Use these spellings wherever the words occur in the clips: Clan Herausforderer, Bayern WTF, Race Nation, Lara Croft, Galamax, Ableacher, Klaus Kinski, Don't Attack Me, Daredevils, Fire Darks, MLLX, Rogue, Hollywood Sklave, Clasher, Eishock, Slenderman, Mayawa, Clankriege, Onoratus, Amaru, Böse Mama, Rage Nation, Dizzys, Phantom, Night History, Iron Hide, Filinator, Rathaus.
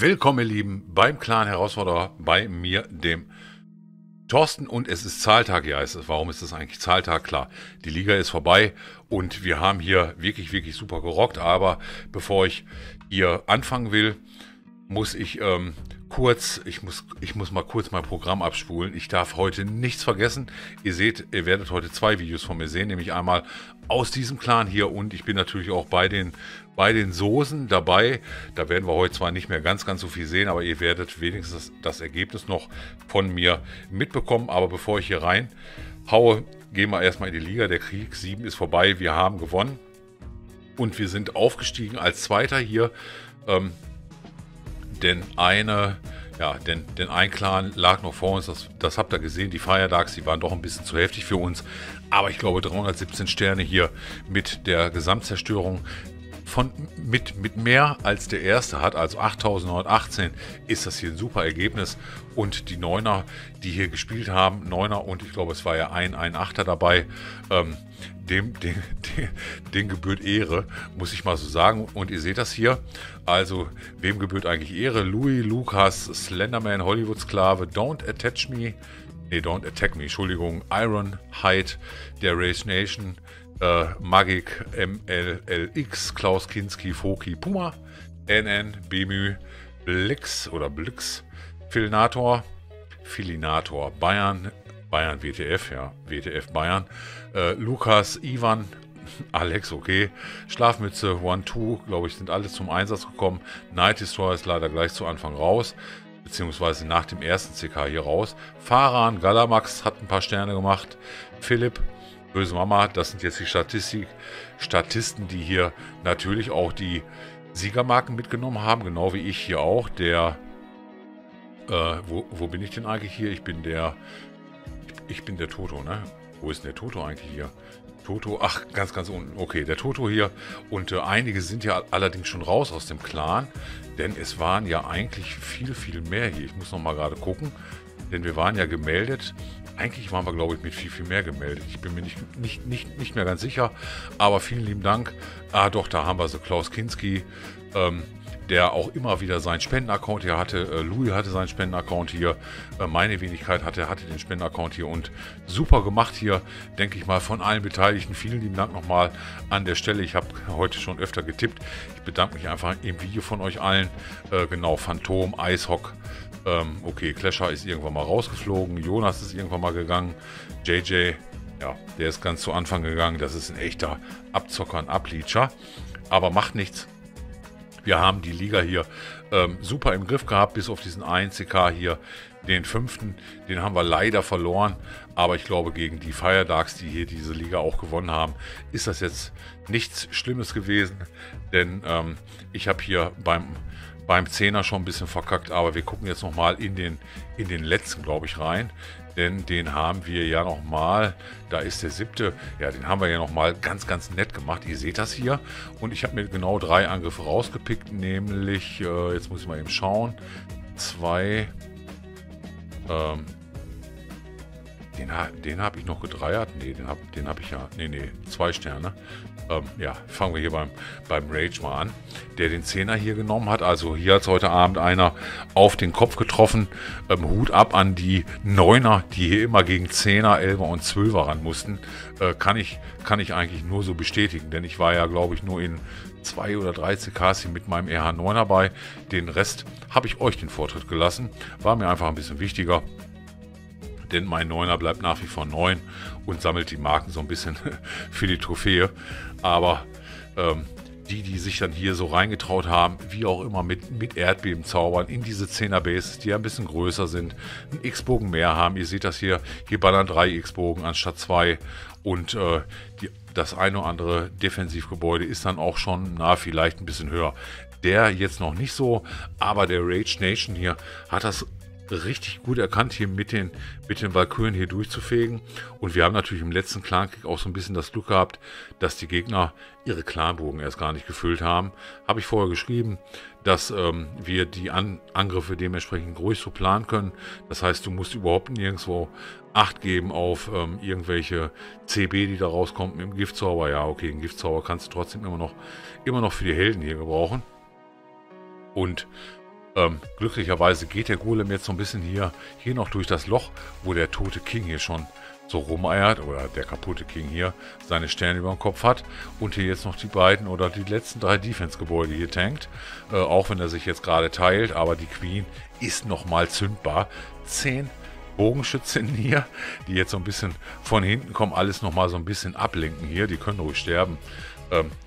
Willkommen, ihr Lieben, beim Clan Herausforderer, bei mir, dem Thorsten, und es ist Zahltag, ja, warum ist es eigentlich Zahltag? Klar, die Liga ist vorbei und wir haben hier wirklich, wirklich super gerockt, aber bevor ich hier anfangen will, muss ich kurz mein Programm abspulen. Ich darf heute nichts vergessen. Ihr seht, ihr werdet heute zwei Videos von mir sehen, nämlich einmal aus diesem Clan hier, und ich bin natürlich auch bei den Soßen dabei. Da werden wir heute zwar nicht mehr ganz so viel sehen, aber ihr werdet wenigstens das Ergebnis noch von mir mitbekommen. Aber bevor ich hier rein haue, gehen wir erstmal in die Liga. Der Krieg 7 ist vorbei, wir haben gewonnen und wir sind aufgestiegen als Zweiter hier. Denn ein Clan lag noch vor uns, das habt ihr gesehen, die Fire Darks, die waren doch ein bisschen zu heftig für uns. Aber ich glaube, 317 Sterne hier mit der Gesamtzerstörung mit mehr als der erste hat, also 8.918, ist das hier ein super Ergebnis. Und die Neuner, die hier gespielt haben, Neuner, und ich glaube, es war ja ein Achter dabei, dem gebührt Ehre, muss ich mal so sagen. Und ihr seht das hier, also wem gebührt eigentlich Ehre? Louis, Lukas, Slenderman, Hollywood Sklave, Don't Attack Me, Entschuldigung, Iron Hide, der Race Nation, Magic, MLLX, Klaus Kinski, Foki, Puma, NN, Bemü, Blix, Filinator, Bayern WTF, ja, WTF Bayern, Lukas, Ivan, Alex, okay, Schlafmütze, 1-2, glaube ich, sind alles zum Einsatz gekommen. Night History ist leider gleich zu Anfang raus, beziehungsweise nach dem ersten CK hier raus. Faran, Galamax hat ein paar Sterne gemacht, Philipp, Böse Mama, das sind jetzt die Statisten, die hier natürlich auch die Siegermarken mitgenommen haben, genau wie ich hier auch. Wo bin ich denn eigentlich hier? Ich bin der Toto, ne? Wo ist denn der Toto eigentlich hier? Toto, ach, ganz unten. Okay, der Toto hier. Und einige sind ja allerdings schon raus aus dem Clan, denn es waren ja eigentlich viel mehr hier. Ich muss noch mal gerade gucken, denn wir waren ja gemeldet. Eigentlich waren wir, glaube ich, mit viel mehr gemeldet. Ich bin mir nicht mehr ganz sicher. Aber vielen lieben Dank. Ah doch, da haben wir so Klaus Kinski, der auch immer wieder seinen Spendenaccount hier hatte. Louis hatte seinen Spendenaccount hier. Meine Wenigkeit hatte den Spendenaccount hier. Und super gemacht hier, denke ich mal, von allen Beteiligten. Vielen lieben Dank nochmal an der Stelle. Ich habe heute schon öfter getippt. Ich bedanke mich einfach im Video von euch allen. Genau, Phantom, Eishock. Okay, Clasher ist irgendwann mal rausgeflogen, Jonas ist irgendwann mal gegangen, JJ, ja, der ist ganz zu Anfang gegangen, das ist ein echter Abzocker, ein Ableacher, aber macht nichts. Wir haben die Liga hier super im Griff gehabt, bis auf diesen 1CK hier, den 5. Den haben wir leider verloren, aber ich glaube, gegen die Fire Darks, die hier diese Liga auch gewonnen haben, ist das jetzt nichts Schlimmes gewesen, denn ich habe hier beim 10er schon ein bisschen verkackt, aber wir gucken jetzt nochmal in den letzten, glaube ich, rein, denn den haben wir ja nochmal, da ist der 7., ja, den haben wir ja nochmal ganz nett gemacht, ihr seht das hier, und ich habe mir genau 3 Angriffe rausgepickt, nämlich, jetzt muss ich mal eben schauen, 2, den habe ich noch gedreiert, nee, den hab ich ja, nee, 2 Sterne. Ja, fangen wir hier beim Rage mal an, der den 10er hier genommen hat. Also hier hat es heute Abend einer auf den Kopf getroffen. Hut ab an die 9er, die hier immer gegen 10er, 11er und 12er ran mussten. Kann ich eigentlich nur so bestätigen, denn ich war ja, glaube ich, nur in 2 oder 3 CKs hier mit meinem RH9er bei. Den Rest habe ich euch den Vortritt gelassen, war mir einfach ein bisschen wichtiger. Denn mein 9er bleibt nach wie vor 9 und sammelt die Marken so ein bisschen für die Trophäe. Aber die sich dann hier so reingetraut haben, wie auch immer, mit Erdbeben zaubern, in diese 10er Bases, die ja ein bisschen größer sind, einen X-Bogen mehr haben. Ihr seht das hier, hier ballern 3 X-Bogen anstatt 2. Und das eine oder andere Defensivgebäude ist dann auch schon, na, vielleicht ein bisschen höher. Der jetzt noch nicht so, aber der Rage Nation hier hat das richtig gut erkannt, hier mit den Valkyren hier durchzufegen. Und wir haben natürlich im letzten Clankrieg auch so ein bisschen das Glück gehabt, dass die Gegner ihre Clanbogen erst gar nicht gefüllt haben. Habe ich vorher geschrieben, dass wir die Angriffe dementsprechend ruhig so planen können. Das heißt, du musst überhaupt nirgendwo Acht geben auf irgendwelche CB, die da rauskommen mit dem Giftzauber. Ja, okay, einen Giftzauber kannst du trotzdem immer noch für die Helden hier gebrauchen. Und Glücklicherweise geht der Golem jetzt so ein bisschen hier noch durch das Loch, wo der tote King hier schon so rumeiert, oder der kaputte King hier seine Sterne über dem Kopf hat und hier jetzt noch die beiden oder die letzten drei Defense-Gebäude hier tankt, auch wenn er sich jetzt gerade teilt, aber die Queen ist nochmal zündbar. 10 Bogenschützen hier, die jetzt so ein bisschen von hinten kommen, alles nochmal so ein bisschen ablenken hier, die können ruhig sterben.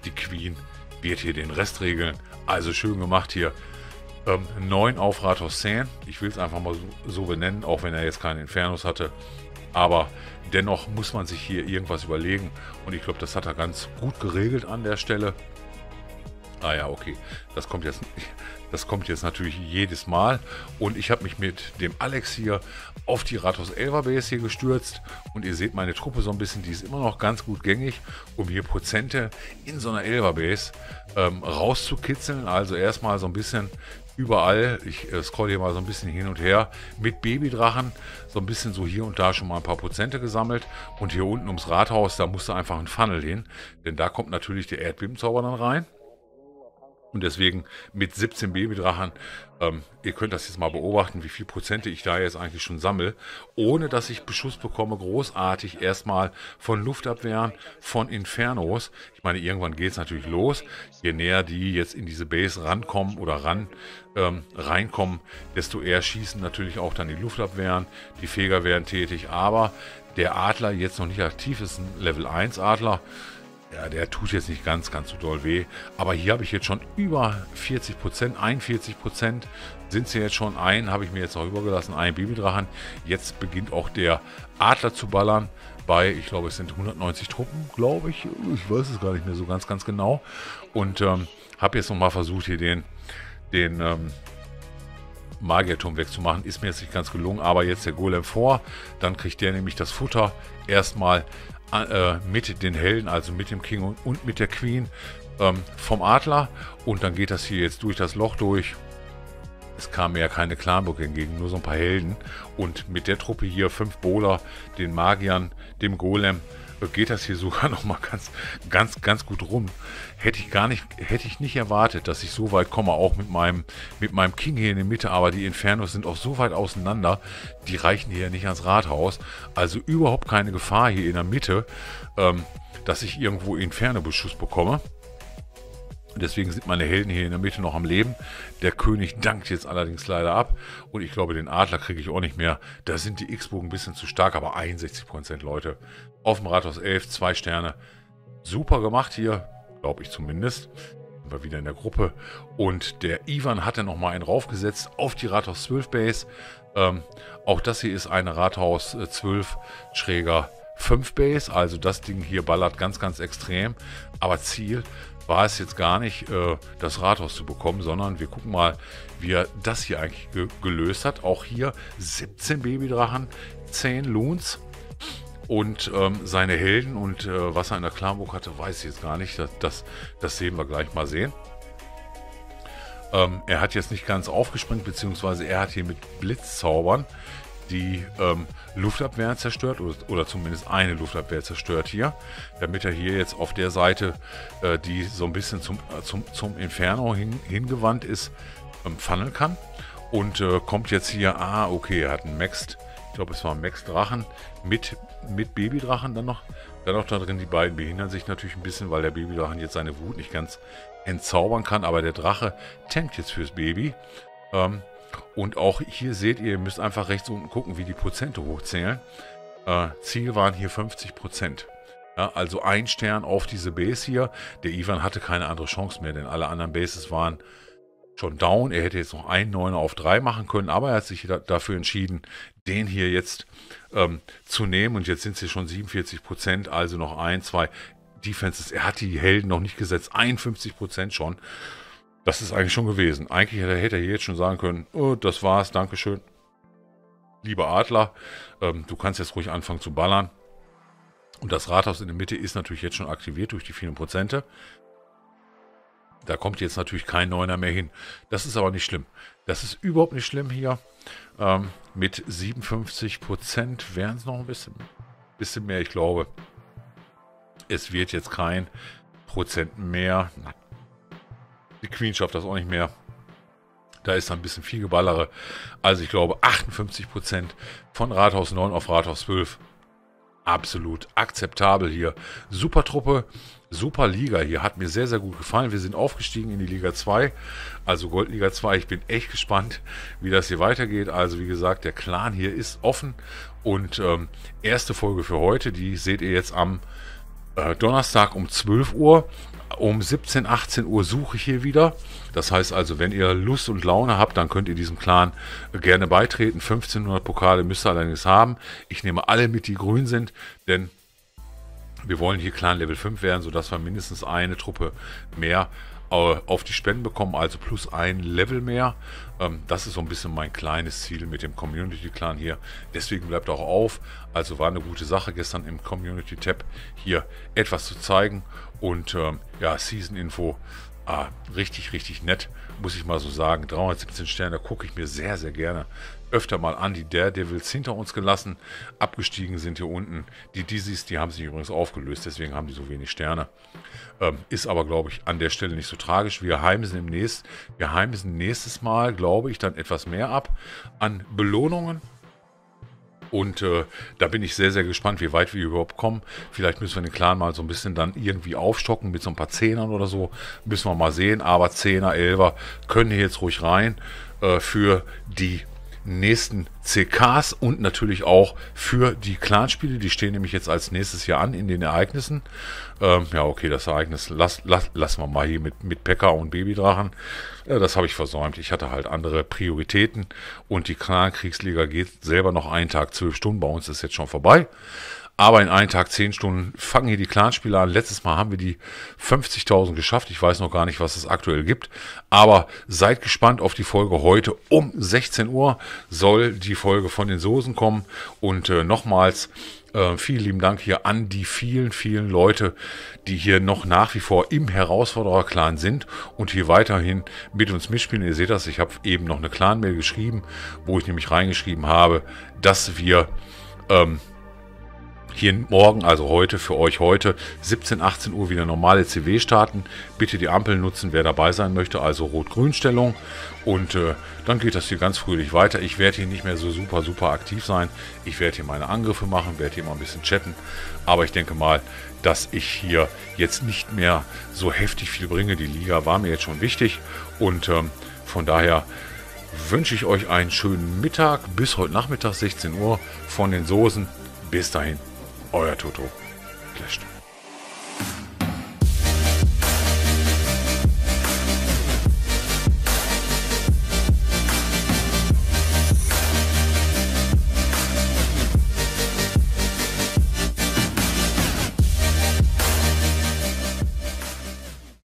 Die Queen wird hier den Rest regeln, also schön gemacht hier. 9 auf Rathaus 10, ich will es einfach mal so benennen, auch wenn er jetzt keinen Infernus hatte. Aber dennoch muss man sich hier irgendwas überlegen. Und ich glaube, das hat er ganz gut geregelt an der Stelle. Ah ja, okay. Das kommt jetzt natürlich jedes Mal. Und ich habe mich mit dem Alex hier auf die Rathaus 11er Base hier gestürzt. Und ihr seht meine Truppe so ein bisschen, die ist immer noch ganz gut gängig, um hier Prozente in so einer 11er Base rauszukitzeln. Also erstmal so ein bisschen überall, ich scroll hier mal so ein bisschen hin und her, mit Babydrachen, so ein bisschen so hier und da schon mal ein paar Prozente gesammelt. Und hier unten ums Rathaus, da musste einfach ein Funnel hin, denn da kommt natürlich der Erdbebenzauber dann rein. Und deswegen mit 17 Babydrachen, ihr könnt das jetzt mal beobachten, wie viel Prozente ich da jetzt eigentlich schon sammle, ohne dass ich Beschuss bekomme, großartig erstmal von Luftabwehren, von Infernos. Ich meine, irgendwann geht es natürlich los. Je näher die jetzt in diese Base rankommen oder reinkommen, desto eher schießen natürlich auch dann die Luftabwehren, die Feger werden tätig. Aber der Adler jetzt noch nicht aktiv ist, ein Level 1 Adler. Ja, der tut jetzt nicht ganz so doll weh, aber hier habe ich jetzt schon über 40%, 41% sind sie jetzt schon, ein, habe ich mir jetzt noch übergelassen, ein Babydrachen. Jetzt beginnt auch der Adler zu ballern bei, ich glaube, es sind 190 Truppen, glaube ich, ich weiß es gar nicht mehr so ganz genau. Und habe jetzt nochmal versucht, hier den Magierturm wegzumachen, ist mir jetzt nicht ganz gelungen, aber jetzt der Golem vor, dann kriegt der nämlich das Futter erstmal mit den Helden, also mit dem King und mit der Queen vom Adler, und dann geht das hier jetzt durch das Loch durch. Es kamen ja keine Clanburg hingegen, nur so ein paar Helden, und mit der Truppe hier 5 Bowler, den Magiern, dem Golem, geht das hier sogar nochmal ganz gut rum. Hätte ich nicht erwartet, dass ich so weit komme, auch mit meinem King hier in der Mitte, aber die Infernos sind auch so weit auseinander, die reichen hier nicht ans Rathaus, also überhaupt keine Gefahr hier in der Mitte, dass ich irgendwo Inferno-Beschuss bekomme. Deswegen sind meine Helden hier in der Mitte noch am Leben. Der König dankt jetzt allerdings leider ab. Und ich glaube, den Adler kriege ich auch nicht mehr. Da sind die X-Bogen ein bisschen zu stark, aber 61%, Leute. Auf dem Rathaus 11, 2 Sterne. Super gemacht hier, glaube ich zumindest. Sind wir wieder in der Gruppe. Und der Ivan hatte nochmal einen raufgesetzt auf die Rathaus 12 Base. Auch das hier ist eine Rathaus 12 Schräger 5 Base. Also das Ding hier ballert ganz extrem. Aber Ziel war es jetzt gar nicht, das Rathaus zu bekommen, sondern wir gucken mal, wie er das hier eigentlich gelöst hat. Auch hier 17 Babydrachen, 10 Loons und seine Helden, und was er in der Clanburg hatte, weiß ich jetzt gar nicht. Das sehen wir gleich mal sehen. Er hat jetzt nicht ganz aufgesprengt, beziehungsweise er hat hier mit Blitzzaubern die Luftabwehr zerstört, oder zumindest eine Luftabwehr zerstört hier, damit er hier jetzt auf der Seite, die so ein bisschen zum Inferno hingewandt ist, funneln kann. Und kommt jetzt hier, okay, er hat einen Maxed, ich glaube es war Max Drachen mit Babydrachen dann noch da drin. Die beiden behindern sich natürlich ein bisschen, weil der Babydrachen jetzt seine Wut nicht ganz entzaubern kann, aber der Drache tankt jetzt fürs Baby. Und auch hier seht ihr, ihr müsst einfach rechts unten gucken, wie die Prozente hochzählen. Ziel waren hier 50%. Ja, also ein Stern auf diese Base hier. Der Ivan hatte keine andere Chance mehr, denn alle anderen Bases waren schon down. Er hätte jetzt noch einen 9er auf 3 machen können, aber er hat sich dafür entschieden, den hier jetzt zu nehmen. Und jetzt sind es hier schon 47%, also noch 1, 2 Defenses. Er hat die Helden noch nicht gesetzt, 51% schon. Das ist eigentlich schon gewesen. Eigentlich hätte er hier jetzt schon sagen können, oh, das war's, dankeschön. Lieber Adler, du kannst jetzt ruhig anfangen zu ballern. Und das Rathaus in der Mitte ist natürlich jetzt schon aktiviert durch die vielen Prozente. Da kommt jetzt natürlich kein Neuner mehr hin. Das ist aber nicht schlimm. Das ist überhaupt nicht schlimm hier. Mit 57% wären es noch ein bisschen mehr. Ich glaube, es wird jetzt kein Prozent mehr. Die Queen schafft das auch nicht mehr. Da ist ein bisschen viel Geballere. Also ich glaube 58% von Rathaus 9 auf Rathaus 12. Absolut akzeptabel hier. Super Truppe, super Liga hier. Hat mir sehr, sehr gut gefallen. Wir sind aufgestiegen in die Liga 2, also Goldliga 2. Ich bin echt gespannt, wie das hier weitergeht. Also wie gesagt, der Clan hier ist offen. Und erste Folge für heute, die seht ihr jetzt am Donnerstag um 12 Uhr. Um 17, 18 Uhr suche ich hier wieder. Das heißt also, wenn ihr Lust und Laune habt, dann könnt ihr diesem Clan gerne beitreten. 1500 Pokale müsst ihr allerdings haben. Ich nehme alle mit, die grün sind, denn wir wollen hier Clan Level 5 werden, sodass wir mindestens eine Truppe mehr auf die Spenden bekommen, also plus ein Level mehr. Das ist so ein bisschen mein kleines Ziel mit dem Community-Clan hier. Deswegen bleibt auch auf. Also war eine gute Sache, gestern im Community-Tab hier etwas zu zeigen. Und ja, Season-Info, richtig, richtig nett, muss ich mal so sagen. 317 Sterne, da gucke ich mir sehr, sehr gerne öfter mal an. Die Daredevils hinter uns gelassen, abgestiegen sind hier unten. Die Dizzys, die haben sich übrigens aufgelöst, deswegen haben die so wenig Sterne. Ist aber, glaube ich, an der Stelle nicht so tragisch. Wir heimsen nächstes Mal, glaube ich, dann etwas mehr ab an Belohnungen. Und da bin ich sehr, sehr gespannt, wie weit wir überhaupt kommen. Vielleicht müssen wir den Clan mal so ein bisschen dann irgendwie aufstocken mit so ein paar Zehnern oder so. Müssen wir mal sehen. Aber Zehner, Elfer können hier jetzt ruhig rein für die nächsten CKs und natürlich auch für die Clanspiele. Die stehen nämlich jetzt als nächstes hier an in den Ereignissen. Ja, okay, das Ereignis lassen wir mal hier mit Pekka und Babydrachen. Das habe ich versäumt. Ich hatte halt andere Prioritäten und die Clankriegsliga geht selber noch einen Tag 12 Stunden. Bei uns ist jetzt schon vorbei. Aber in einem Tag 10 Stunden fangen hier die Clanspiele an. Letztes Mal haben wir die 50.000 geschafft. Ich weiß noch gar nicht, was es aktuell gibt. Aber seid gespannt auf die Folge heute. Um 16 Uhr soll die Folge von den Soßen kommen. Und nochmals vielen lieben Dank hier an die vielen, vielen Leute, die hier noch nach wie vor im Herausforderer-Clan sind und hier weiterhin mit uns mitspielen. Ihr seht das, ich habe eben noch eine Clan-Mail geschrieben, wo ich nämlich reingeschrieben habe, dass wir hier morgen, also heute, für euch heute, 17, 18 Uhr wieder normale CW starten. Bitte die Ampel nutzen, wer dabei sein möchte, also Rot-Grün-Stellung. Und dann geht das hier ganz fröhlich weiter. Ich werde hier nicht mehr so super, super aktiv sein. Ich werde hier meine Angriffe machen, werde hier mal ein bisschen chatten. Aber ich denke mal, dass ich hier jetzt nicht mehr so heftig viel bringe. Die Liga war mir jetzt schon wichtig. Und von daher wünsche ich euch einen schönen Mittag. Bis heute Nachmittag, 16 Uhr, von den Soßen. Bis dahin. Euer Toto. Clasht.